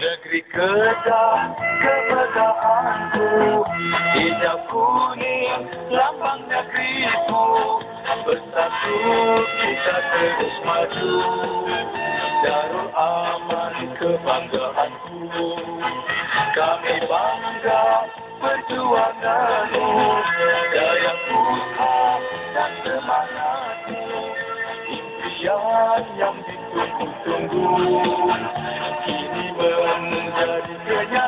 Negeri Kedah kebanggaanku, hijau kuning lambang negeriku. Bersatu kita terus maju, Darul Aman kebanggaanku. Kami bangga perjuanganmu, daya usaha dan semangatmu, impian yang ditunggu-tunggu. Kini menjadi kenyataan.